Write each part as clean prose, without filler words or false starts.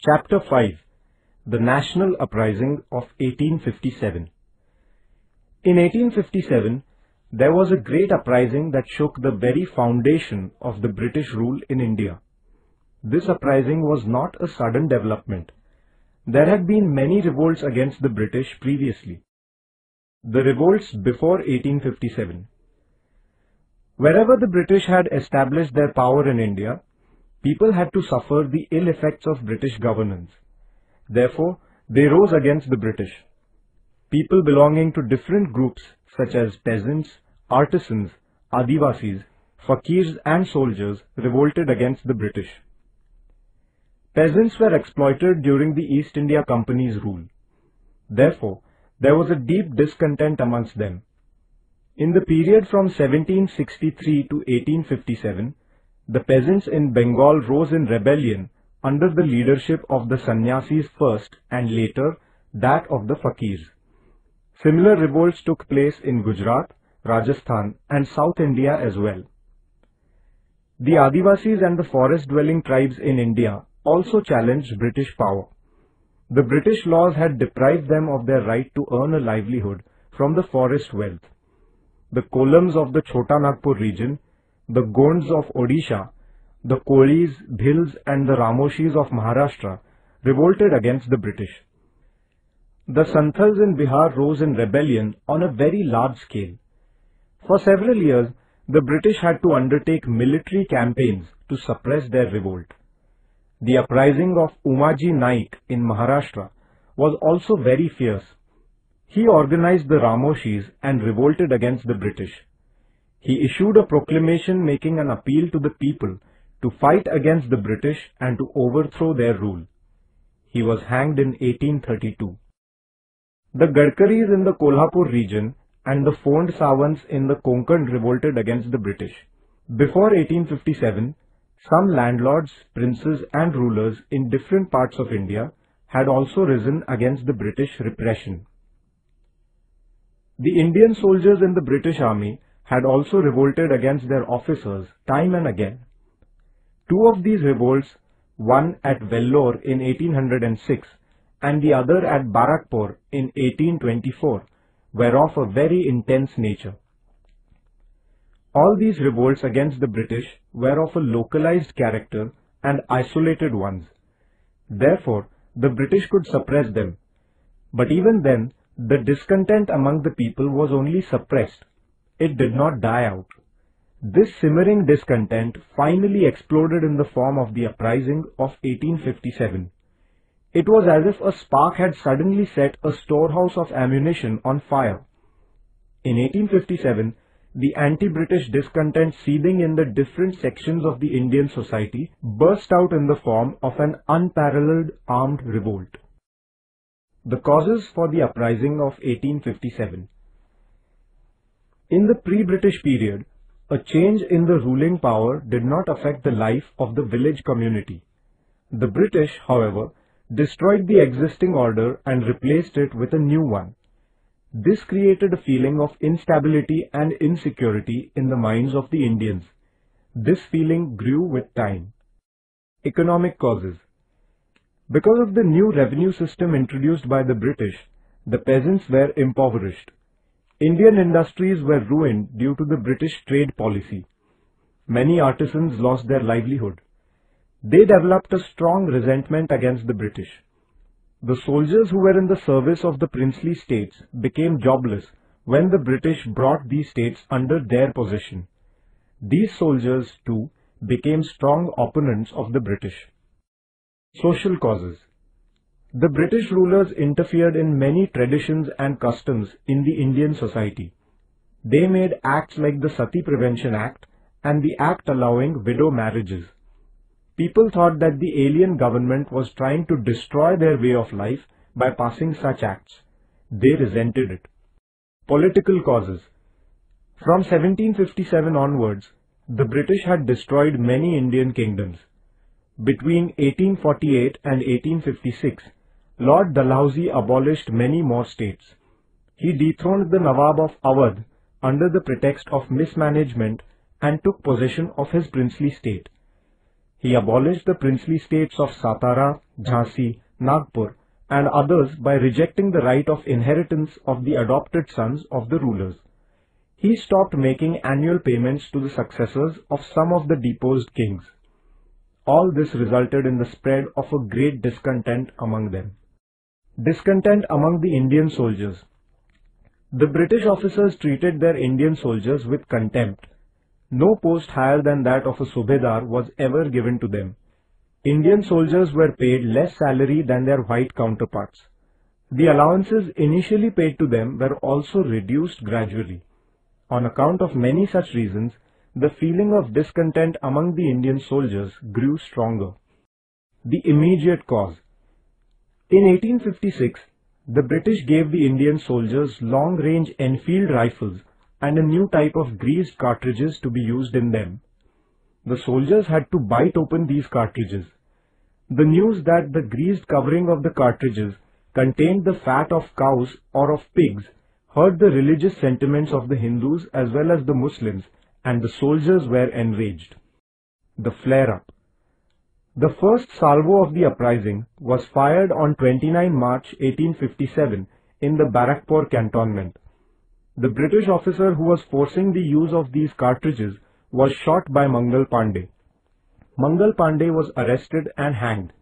Chapter 5 The National Uprising of 1857. In 1857, there was a great uprising that shook the very foundation of the British rule in India. This uprising was not a sudden development. There had been many revolts against the British previously. The revolts before 1857. Wherever the British had established their power in India, people had to suffer the ill effects of British governance. Therefore, they rose against the British. People belonging to different groups such as peasants, artisans, Adivasis, fakirs and soldiers revolted against the British. Peasants were exploited during the East India Company's rule. Therefore, there was a deep discontent amongst them. In the period from 1763 to 1857, the peasants in Bengal rose in rebellion under the leadership of the sannyasis first and later that of the fakirs. Similar revolts took place in Gujarat, Rajasthan and South India as well. The Adivasis and the forest-dwelling tribes in India also challenged British power. The British laws had deprived them of their right to earn a livelihood from the forest wealth. The Kolams of the Chota Nagpur region, the Gonds of Odisha, the Kolis, Bhils and the Ramoshis of Maharashtra revolted against the British. The Santhals in Bihar rose in rebellion on a very large scale. For several years, the British had to undertake military campaigns to suppress their revolt. The uprising of Umaji Naik in Maharashtra was also very fierce. He organized the Ramoshis and revolted against the British. He issued a proclamation making an appeal to the people to fight against the British and to overthrow their rule. He was hanged in 1832. The Gadkaris in the Kolhapur region and the Fond Sawants in the Konkan revolted against the British. Before 1857, some landlords, princes and rulers in different parts of India had also risen against the British repression. The Indian soldiers in the British army had also revolted against their officers time and again. Two of these revolts, one at Vellore in 1806 and the other at Barrackpore in 1824, were of a very intense nature. All these revolts against the British were of a localized character and isolated ones. Therefore, the British could suppress them. But even then, the discontent among the people was only suppressed. It did not die out. This simmering discontent finally exploded in the form of the uprising of 1857. It was as if a spark had suddenly set a storehouse of ammunition on fire. In 1857, the anti-British discontent seething in the different sections of the Indian society burst out in the form of an unparalleled armed revolt. The causes for the uprising of 1857. In the pre-British period, a change in the ruling power did not affect the life of the village community. The British, however, destroyed the existing order and replaced it with a new one. This created a feeling of instability and insecurity in the minds of the Indians. This feeling grew with time. Economic causes. Because of the new revenue system introduced by the British, the peasants were impoverished. Indian industries were ruined due to the British trade policy. Many artisans lost their livelihood. They developed a strong resentment against the British. The soldiers who were in the service of the princely states became jobless when the British brought these states under their possession. These soldiers, too, became strong opponents of the British. Social causes. The British rulers interfered in many traditions and customs in the Indian society. They made acts like the Sati Prevention Act and the Act allowing widow marriages. People thought that the alien government was trying to destroy their way of life by passing such acts. They resented it. Political causes. From 1757 onwards, the British had destroyed many Indian kingdoms. Between 1848 and 1856, Lord Dalhousie abolished many more states. He dethroned the Nawab of Awadh under the pretext of mismanagement and took possession of his princely state. He abolished the princely states of Satara, Jhansi, Nagpur and others by rejecting the right of inheritance of the adopted sons of the rulers. He stopped making annual payments to the successors of some of the deposed kings. All this resulted in the spread of a great discontent among them. Discontent among the Indian soldiers. The British officers treated their Indian soldiers with contempt. No post higher than that of a Subedar was ever given to them. Indian soldiers were paid less salary than their white counterparts. The allowances initially paid to them were also reduced gradually. On account of many such reasons, the feeling of discontent among the Indian soldiers grew stronger. The immediate cause. In 1856, the British gave the Indian soldiers long-range Enfield rifles and a new type of greased cartridges to be used in them. The soldiers had to bite open these cartridges. The news that the greased covering of the cartridges contained the fat of cows or of pigs hurt the religious sentiments of the Hindus as well as the Muslims, and the soldiers were enraged. The flare-up. The first salvo of the uprising was fired on 29 March 1857 in the Barrackpore cantonment. The British officer who was forcing the use of these cartridges was shot by Mangal Pandey. Mangal Pandey was arrested and hanged.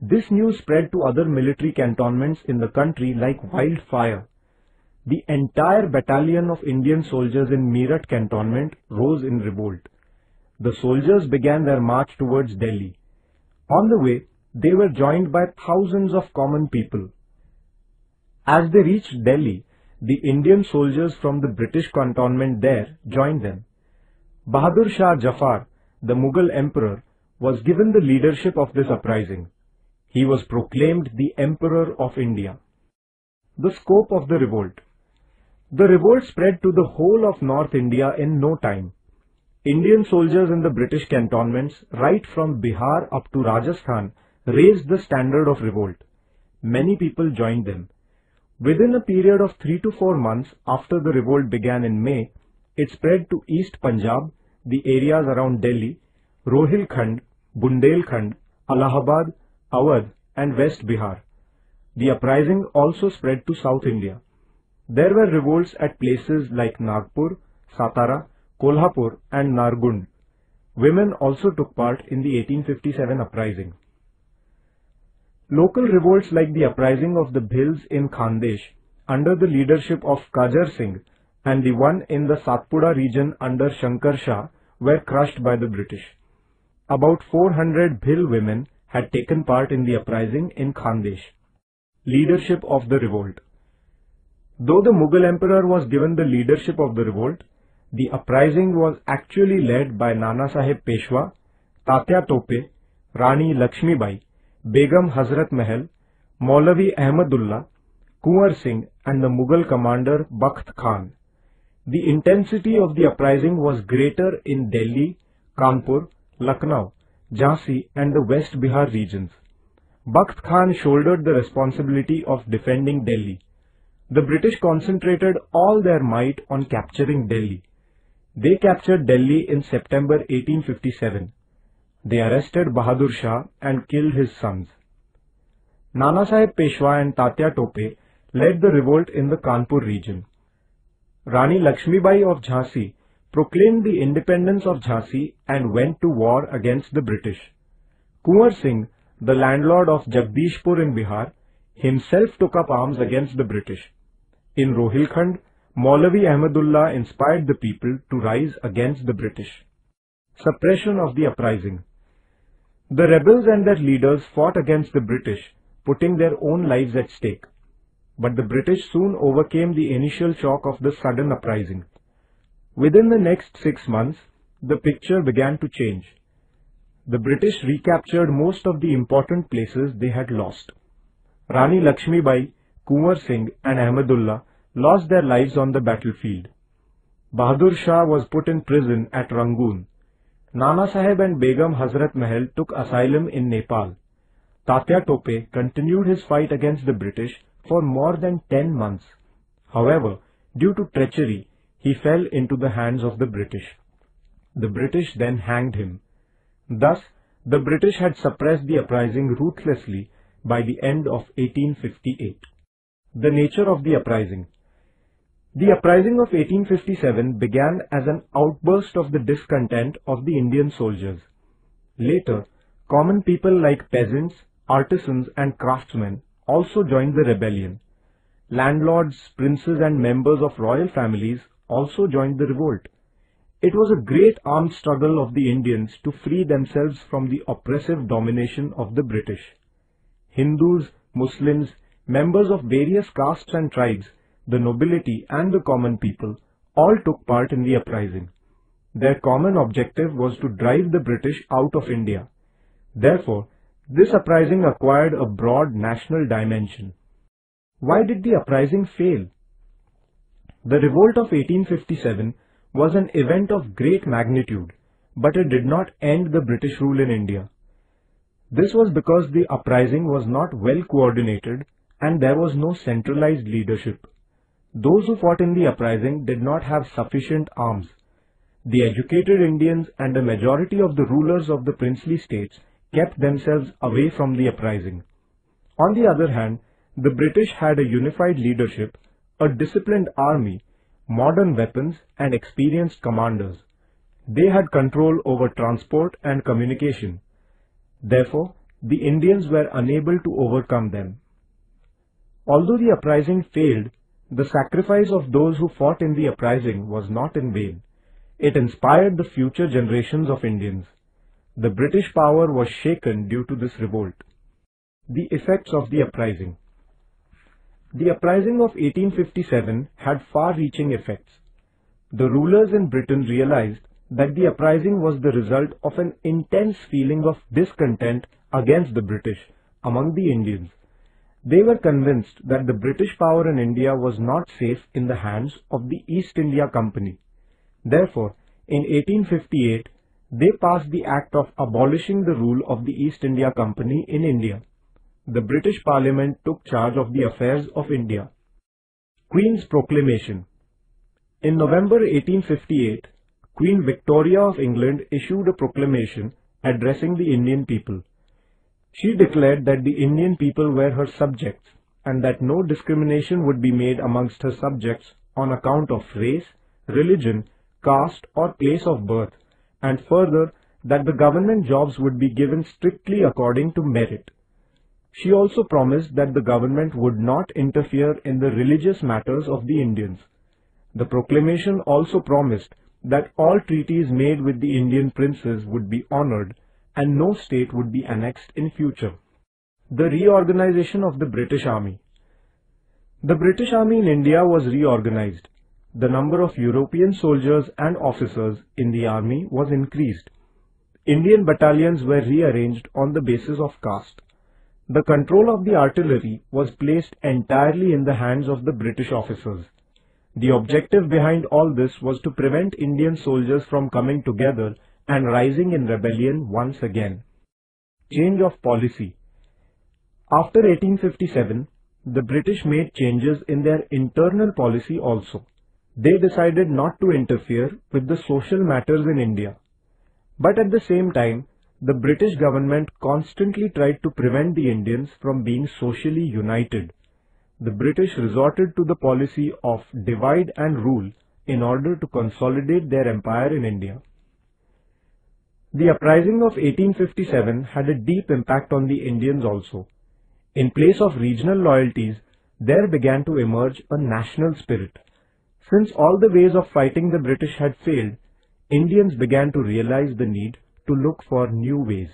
This news spread to other military cantonments in the country like wildfire. The entire battalion of Indian soldiers in Meerut cantonment rose in revolt. The soldiers began their march towards Delhi. On the way, they were joined by thousands of common people. As they reached Delhi, the Indian soldiers from the British cantonment there joined them. Bahadur Shah Zafar, the Mughal emperor, was given the leadership of this uprising. He was proclaimed the Emperor of India. The scope of the revolt. The revolt spread to the whole of North India in no time. Indian soldiers in the British cantonments, right from Bihar up to Rajasthan, raised the standard of revolt. Many people joined them. Within a period of 3 to 4 months after the revolt began in May, it spread to East Punjab, the areas around Delhi, Rohilkhand, Bundelkhand, Allahabad, Awadh and West Bihar. The uprising also spread to South India. There were revolts at places like Nagpur, Satara, Kolhapur and Rangoon. Women also took part in the 1857 uprising. Local revolts like the uprising of the Bhils in Khandesh under the leadership of Kajar Singh and the one in the Satpura region under Shankar Shah were crushed by the British. About 400 Bhil women had taken part in the uprising in Khandesh. Leadership of the revolt. Though the Mughal emperor was given the leadership of the revolt, the uprising was actually led by Nana Sahib Peshwa, Tatya Tope, Rani Lakshmi Bai, Begum Hazrat Mahal, Maulavi Ahmadullah, Kunwar Singh and the Mughal commander Bakht Khan. The intensity of the uprising was greater in Delhi, Kanpur, Lucknow, Jhansi and the West Bihar regions. Bakht Khan shouldered the responsibility of defending Delhi. The British concentrated all their might on capturing Delhi. They captured Delhi in September 1857. They arrested Bahadur Shah and killed his sons. Nana Sahib Peshwa and Tatya Tope led the revolt in the Kanpur region. Rani Lakshmibai of Jhansi proclaimed the independence of Jhansi and went to war against the British. Kunwar Singh, the landlord of Jagdishpur in Bihar, himself took up arms against the British. In Rohilkhand, Maulavi Ahmadullah inspired the people to rise against the British. Suppression of the uprising. The rebels and their leaders fought against the British, putting their own lives at stake. But the British soon overcame the initial shock of the sudden uprising. Within the next 6 months, the picture began to change. The British recaptured most of the important places they had lost. Rani Lakshmibai, Kunwar Singh and Ahmadullah lost their lives on the battlefield. Bahadur Shah was put in prison at Rangoon. Nana Sahib and Begum Hazrat Mahal took asylum in Nepal. Tatya Tope continued his fight against the British for more than 10 months. However, due to treachery, he fell into the hands of the British. The British then hanged him. Thus, The British had suppressed the uprising ruthlessly by the end of 1858. The nature of the uprising. The uprising of 1857 began as an outburst of the discontent of the Indian soldiers. Later, common people like peasants, artisans and craftsmen also joined the rebellion. Landlords, princes and members of royal families also joined the revolt. It was a great armed struggle of the Indians to free themselves from the oppressive domination of the British. Hindus, Muslims, members of various castes and tribes, the nobility and the common people all took part in the uprising. Their common objective was to drive the British out of India. Therefore, this uprising acquired a broad national dimension. Why did the uprising fail? The revolt of 1857 was an event of great magnitude, but it did not end the British rule in India. This was because the uprising was not well coordinated and there was no centralized leadership. Those who fought in the uprising did not have sufficient arms. The educated Indians and a majority of the rulers of the princely states kept themselves away from the uprising. On the other hand, the British had a unified leadership, a disciplined army, modern weapons and experienced commanders. They had control over transport and communication. Therefore, the Indians were unable to overcome them. Although the uprising failed, the sacrifice of those who fought in the uprising was not in vain. It inspired the future generations of Indians. The British power was shaken due to this revolt. The effects of the uprising. The uprising of 1857 had far-reaching effects. The rulers in Britain realized that the uprising was the result of an intense feeling of discontent against the British among the Indians. They were convinced that the British power in India was not safe in the hands of the East India Company. Therefore, in 1858, they passed the act of abolishing the rule of the East India Company in India. The British Parliament took charge of the affairs of India. Queen's Proclamation. In November 1858, Queen Victoria of England issued a proclamation addressing the Indian people. She declared that the Indian people were her subjects and that no discrimination would be made amongst her subjects on account of race, religion, caste or place of birth, and further that the government jobs would be given strictly according to merit. She also promised that the government would not interfere in the religious matters of the Indians. The proclamation also promised that all treaties made with the Indian princes would be honored and no state would be annexed in future. The reorganization of the British Army. The British Army in India was reorganized. The number of European soldiers and officers in the army was increased. Indian battalions were rearranged on the basis of caste. The control of the artillery was placed entirely in the hands of the British officers. The objective behind all this was to prevent Indian soldiers from coming together and rising in rebellion once again. Change of policy. After 1857, the British made changes in their internal policy also. They decided not to interfere with the social matters in India. But at the same time, the British government constantly tried to prevent the Indians from being socially united. The British resorted to the policy of divide and rule in order to consolidate their empire in India. The uprising of 1857 had a deep impact on the Indians also. In place of regional loyalties, there began to emerge a national spirit. Since all the ways of fighting the British had failed, Indians began to realize the need to look for new ways.